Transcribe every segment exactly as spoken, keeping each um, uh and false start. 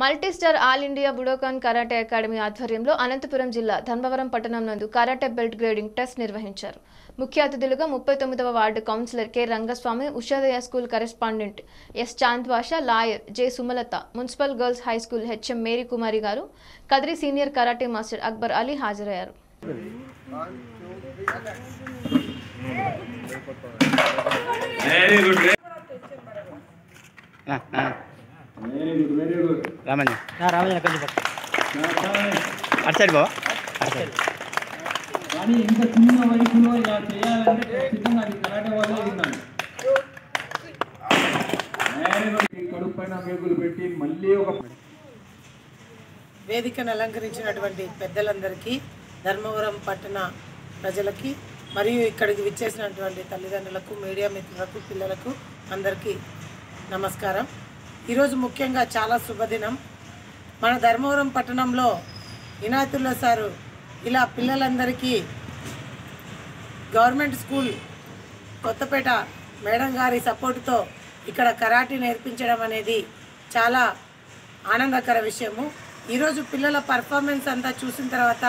Multi star all India Budokan karate academy ఆధ్వర్యంలో అనంతపురం జిల్లా ధన్బవరం పట్టణం నందు కరాటే బెల్ట్ గ్రేడింగ్ టెస్ట్ నిర్వహించారు. ముఖ్య అతిథులుగా ముప్పై తొమ్మిదవ ward councillor K Rangaswamy, Ushodaya school correspondent S Chandvasha, lawyer J Sumalatha, municipal girls high school HM Mary Kumari గారు, Kadri senior karate master Akbar Ali హాజరయ్యారు. वेरी गुड ना ना very good very good Raman ना रामन का जी बात अच्छा बाबा अच्छा కానీ ఇంత చిన్న వయసులో ఇలా చేయాలంటే ఖచ్చితంగా అది కరాటే వాళ్ళే ఉండాలి. Very good. ఈ కడుపైన మేకులు పెట్టి మళ్ళీ ఒక వేదికను అలంకరించినటువంటి పెద్దలందరికీ, ధర్మవరం పట్టణ ప్రజలకి, మరియు ఇక్కడికి విచ్చేసినటువంటి తల్లిదండ్రులకు, మీడియా మిత్రులకు, పిల్లలకు అందరికీ నమస్కారం. ఈరోజు ముఖ్యంగా చాలా శుభదినం. మన ధర్మవరం పట్టణంలో ఇనాయతుల్లా సారు ఇలా పిల్లలందరికీ గవర్నమెంట్ స్కూల్ కొత్తపేట మేడం గారి సపోర్టుతో ఇక్కడ కరాటీ నేర్పించడం అనేది చాలా ఆనందకర విషయము. ఈరోజు పిల్లల పర్ఫార్మెన్స్ అంతా చూసిన తర్వాత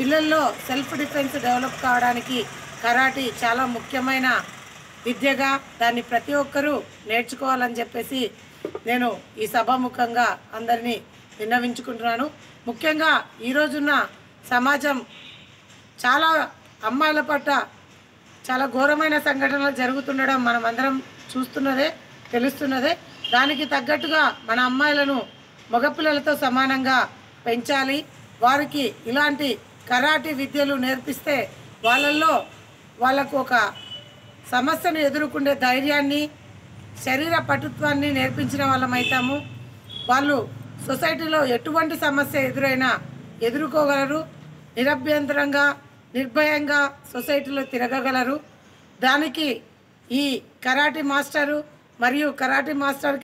పిల్లల్లో సెల్ఫ్ డిఫెన్స్ డెవలప్ కావడానికి కరాటీ చాలా ముఖ్యమైన విద్యగా దాన్ని ప్రతి ఒక్కరూ నేర్చుకోవాలని చెప్పేసి నేను ఈ సభాముఖంగా అందరినీ విన్నవించుకుంటున్నాను. ముఖ్యంగా ఈరోజున్న సమాజం చాలా అమ్మాయిల పట్ల చాలా ఘోరమైన సంఘటనలు జరుగుతుండడం మనం అందరం చూస్తున్నదే, తెలుస్తున్నదే. దానికి తగ్గట్టుగా మన అమ్మాయిలను మగపిల్లలతో సమానంగా పెంచాలి. వారికి ఇలాంటి కరాటీ విద్యలు నేర్పిస్తే వాళ్ళల్లో వాళ్ళకు ఒక సమస్యను ఎదుర్కొనే ధైర్యాన్ని, శరీర పటుత్వాన్ని నేర్పించిన వాళ్ళమవుతాము. వాళ్ళు సొసైటీలో ఎటువంటి సమస్య ఎదురైనా ఎదుర్కోగలరు, నిరభ్యంతరంగా నిర్భయంగా సొసైటీలో తిరగగలరు. దానికి ఈ కరాటీ మాస్టరు మరియు కరాటీ మాస్టర్